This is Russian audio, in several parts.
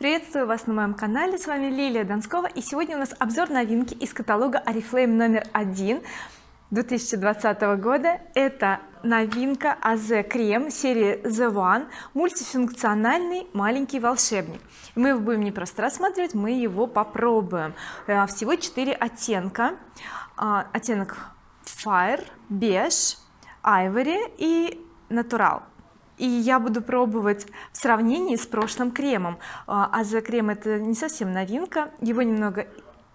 Приветствую вас на моем канале, с вами Лилия Донскова, и сегодня у нас обзор новинки из каталога Oriflame номер 1 2020 года. Это новинка AZ крем серии The One, мультифункциональный маленький волшебник. Мы его будем не просто рассматривать, мы его попробуем. Всего 4 оттенка: оттенок Fire, Beige, Ivory и Natural. И я буду пробовать в сравнении с прошлым кремом. AZ крем — это не совсем новинка, его немного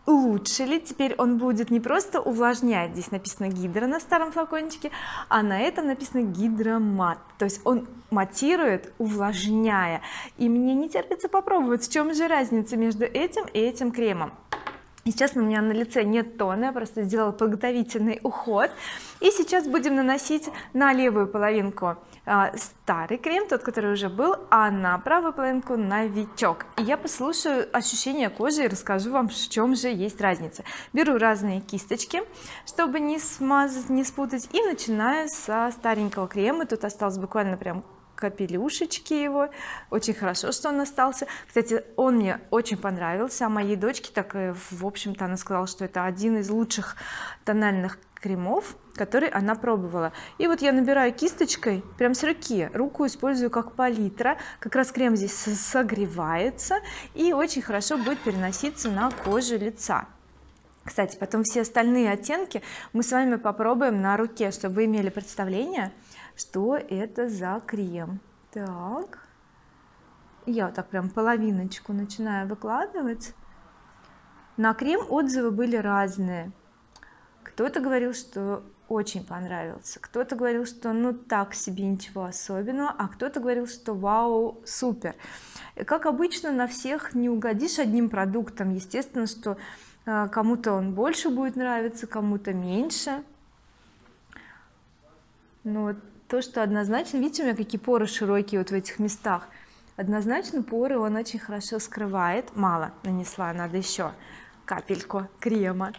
улучшили, теперь он будет не просто увлажнять, здесь написано гидро на старом флакончике, а на этом написано гидромат, то есть он матирует, увлажняя. И мне не терпится попробовать, в чем же разница между этим и этим кремом. И сейчас у меня на лице нет тона, я просто сделала подготовительный уход, и сейчас будем наносить на левую половинку старый крем, тот, который уже был, а на правую половинку новичок. И я послушаю ощущения кожи и расскажу вам, в чем же есть разница. Беру разные кисточки, чтобы не смазать, не спутать, и начинаю со старенького крема. Тут осталось буквально прям капелюшечки его, очень хорошо, что он остался. Кстати, он мне очень понравился, а моей дочке так, в общем-то, она сказала, что это один из лучших тональных кремов, который она пробовала. И вот я набираю кисточкой прям с руки, руку использую как палитра, как раз крем здесь согревается и очень хорошо будет переноситься на кожу лица. Кстати, потом все остальные оттенки мы с вами попробуем на руке, чтобы вы имели представление, что это за крем. Так, я вот так прям половиночку начинаю выкладывать. На крем отзывы были разные. Кто-то говорил, что очень понравился, кто-то говорил, что ну так себе, ничего особенного, а кто-то говорил, что вау, супер. И как обычно, на всех не угодишь одним продуктом, естественно, что кому-то он больше будет нравиться, кому-то меньше. Но то, что однозначно, видите, у меня какие поры широкие вот в этих местах, однозначно поры он очень хорошо скрывает. Мало нанесла, надо еще капельку крема.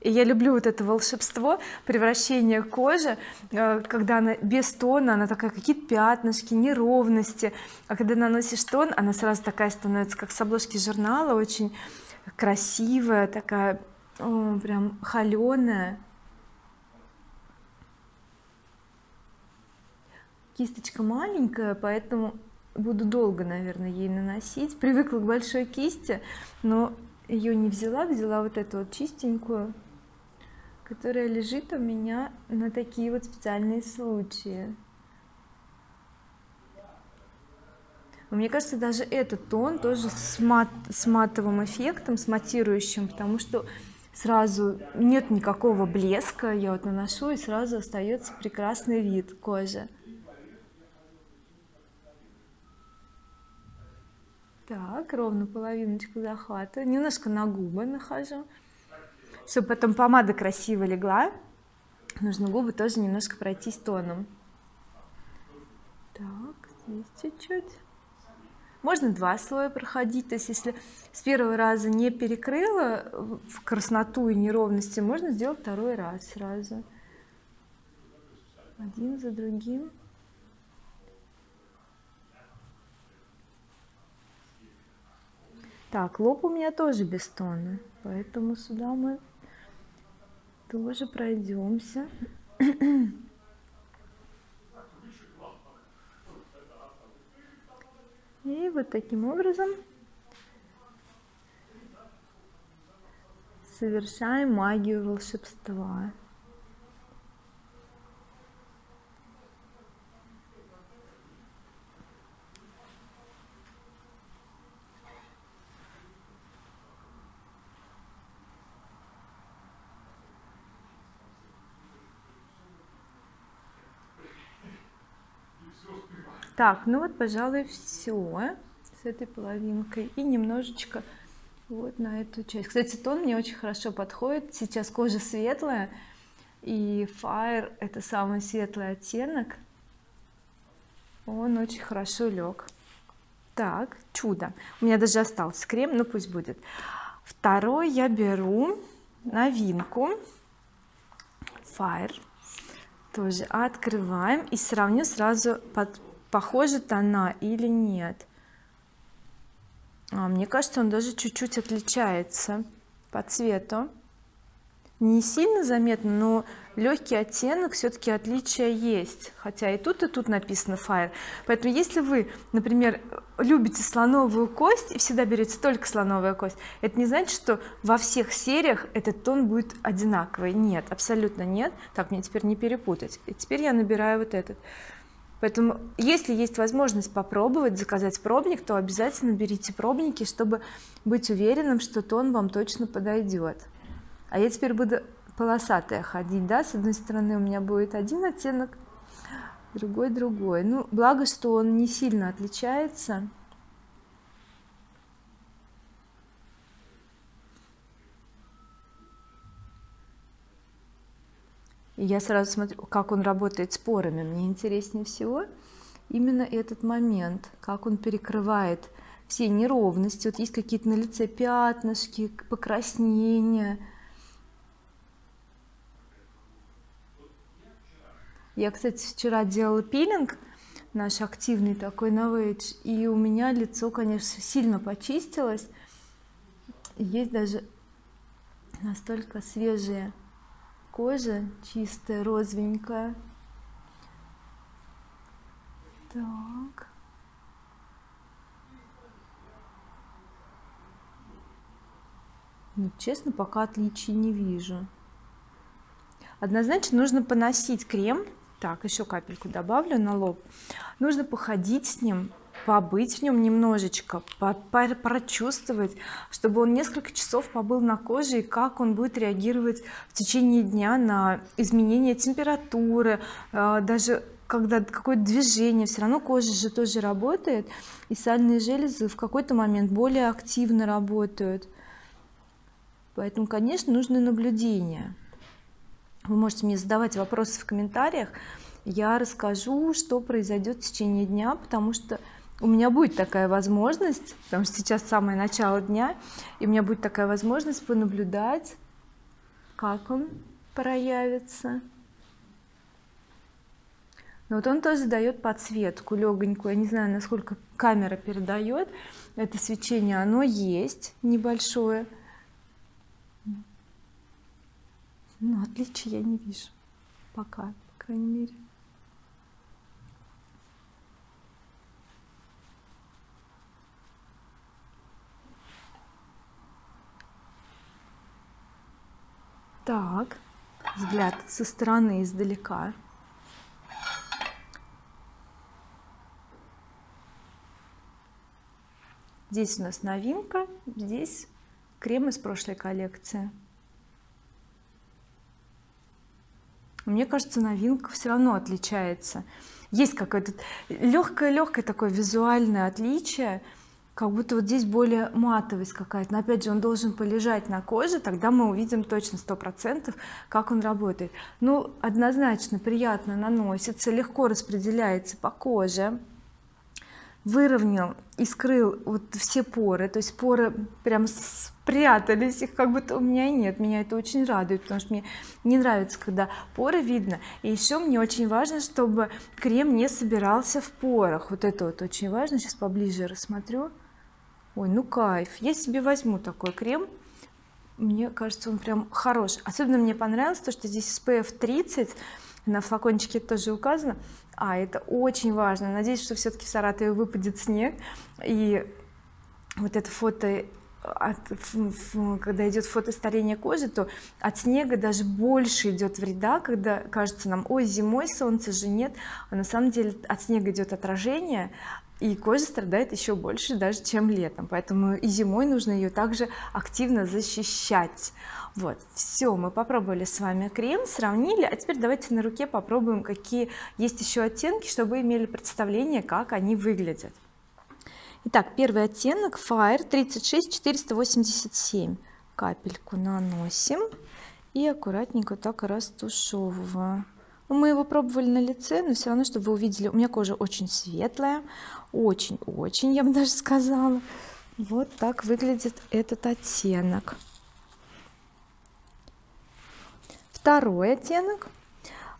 И я люблю вот это волшебство превращения кожи, когда она без тона, она такая, какие-то пятнышки, неровности, а когда наносишь тон, она сразу такая становится, как с обложки журнала, очень красивая, такая прям холеная. Кисточка маленькая, поэтому буду долго, наверное, ей наносить. Привыкла к большой кисти, но ее не взяла, взяла вот эту вот чистенькую, которая лежит у меня на такие вот специальные случаи. Мне кажется, даже этот тон тоже с матовым эффектом, с матирующим, потому что сразу нет никакого блеска. Я вот наношу, и сразу остается прекрасный вид кожи. Так, ровно половиночку захватываю, немножко на губы нахожу, чтобы потом помада красиво легла. Нужно губы тоже немножко пройтись тоном. Так, здесь чуть-чуть. Можно два слоя проходить, то есть если с первого раза не перекрыла в красноту и неровности, можно сделать второй раз сразу. Один за другим. Так, лоб у меня тоже без тона, поэтому сюда мы тоже пройдемся. И вот таким образом совершаем магию волшебства. Так, ну вот, пожалуй, все с этой половинкой и немножечко вот на эту часть. Кстати, тон мне очень хорошо подходит. Сейчас кожа светлая, и Fire — это самый светлый оттенок. Он очень хорошо лег. Так, чудо. У меня даже остался крем, но пусть будет. Второй я беру новинку Fire. Тоже открываем и сравню сразу, под похожа она или нет. Мне кажется, он даже чуть-чуть отличается по цвету, не сильно заметно, но легкий оттенок все-таки отличия есть, хотя и тут написано Fire. Поэтому если вы, например, любите слоновую кость и всегда берете только слоновая кость, это не значит, что во всех сериях этот тон будет одинаковый. Нет, абсолютно нет. Так, мне теперь не перепутать. И теперь я набираю вот этот. Поэтому если есть возможность попробовать заказать пробник, то обязательно берите пробники, чтобы быть уверенным, что тон вам точно подойдет. А я теперь буду полосатая ходить, да, с одной стороны у меня будет один оттенок, другой. Ну, благо, что он не сильно отличается. И я сразу смотрю, как он работает с порами. Мне интереснее всего именно этот момент, как он перекрывает все неровности. Вот есть какие-то на лице пятнышки, покраснения. Я, кстати, вчера делала пилинг наш активный такой NovAge, и у меня лицо, конечно, сильно почистилось. Есть даже настолько свежая кожа, чистая, розовенькая. Так. Ну, честно, пока отличий не вижу. Однозначно нужно поносить крем. Так, еще капельку добавлю на лоб. Нужно походить с ним, побыть в нем немножечко, прочувствовать, чтобы он несколько часов побыл на коже, и как он будет реагировать в течение дня на изменения температуры, даже когда какое-то движение, все равно кожа же тоже работает, и сальные железы в какой-то момент более активно работают. Поэтому, конечно, нужно наблюдение. Вы можете мне задавать вопросы в комментариях, я расскажу, что произойдет в течение дня, потому что у меня будет такая возможность, потому что сейчас самое начало дня, и у меня будет такая возможность понаблюдать, как он проявится. Но вот он тоже дает подсветку легонькую, я не знаю, насколько камера передает это свечение, оно есть небольшое. Но отличия я не вижу пока, по крайней мере. Так, взгляд со стороны, издалека. Здесь у нас новинка, здесь крем из прошлой коллекции. Мне кажется, новинка все равно отличается. Есть какое-то легкое такое визуальное отличие, как будто вот здесь более матовость какая-то. Но опять же, он должен полежать на коже, тогда мы увидим точно 100%, как он работает. Ну, однозначно приятно наносится, легко распределяется по коже. Выровнял и скрыл вот все поры, то есть поры прям спрятались, их как будто у меня и нет. Меня это очень радует, потому что мне не нравится, когда поры видно. И еще мне очень важно, чтобы крем не собирался в порах, вот это вот очень важно. Сейчас поближе рассмотрю. Ой, ну кайф, я себе возьму такой крем, мне кажется, он прям хорош. Особенно мне понравилось то, что здесь SPF 30, на флакончике тоже указано, это очень важно. Надеюсь, что все-таки в Саратове выпадет снег, и вот это фото, когда идет фотостарение кожи, то от снега даже больше идет вреда, когда кажется нам, ой, зимой солнца же нет, а на самом деле от снега идет отражение, и кожа страдает еще больше даже, чем летом. Поэтому и зимой нужно ее также активно защищать. Вот, все, мы попробовали с вами крем, сравнили, а теперь давайте на руке попробуем, какие есть еще оттенки, чтобы вы имели представление, как они выглядят. Итак, первый оттенок Fire 36487. Капельку наносим и аккуратненько так растушевываем. Мы его пробовали на лице, но все равно, чтобы вы увидели, у меня кожа очень светлая, очень-очень, я бы даже сказала. Вот так выглядит этот оттенок. Второй оттенок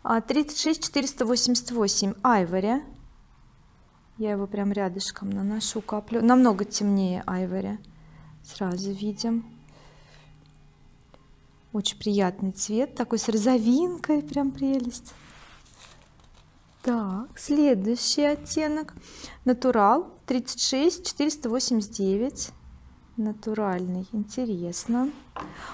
36488 Ivory. я его прям рядышком наношу, каплю. Намного темнее айвори, сразу видим. Очень приятный цвет, такой с розовинкой, прям прелесть. Так, следующий оттенок натурал 36 489, натуральный. Интересно,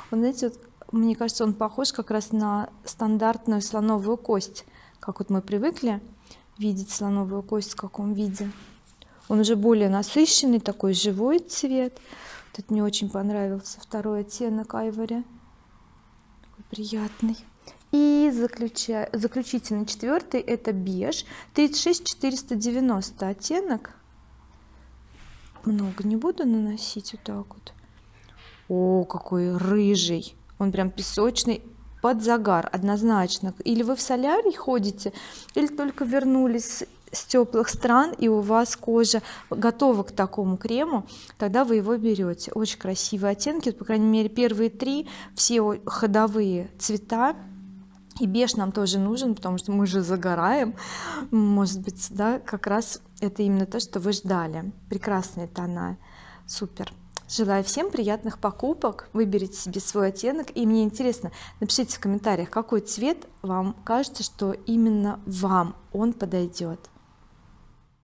он, знаете, вот, мне кажется, он похож как раз на стандартную слоновую кость, как вот мы привыкли видеть слоновую кость в каком виде. Он уже более насыщенный, такой живой цвет. Тут мне очень понравился второй оттенок айвори, приятный. И заключительный, четвертый, это беж, 36 490 оттенок. Много не буду наносить, вот так вот. О, какой рыжий, он прям песочный, под загар однозначно. Или вы в солярий ходите, или только вернулись с теплых стран и у вас кожа готова к такому крему, тогда вы его берете. Очень красивые оттенки, по крайней мере первые три, все ходовые цвета. И беж нам тоже нужен, потому что мы же загораем, может быть, да, как раз это именно то, что вы ждали. Прекрасные тона, супер. Желаю всем приятных покупок, выберите себе свой оттенок. И мне интересно, напишите в комментариях, какой цвет вам кажется, что именно вам он подойдет.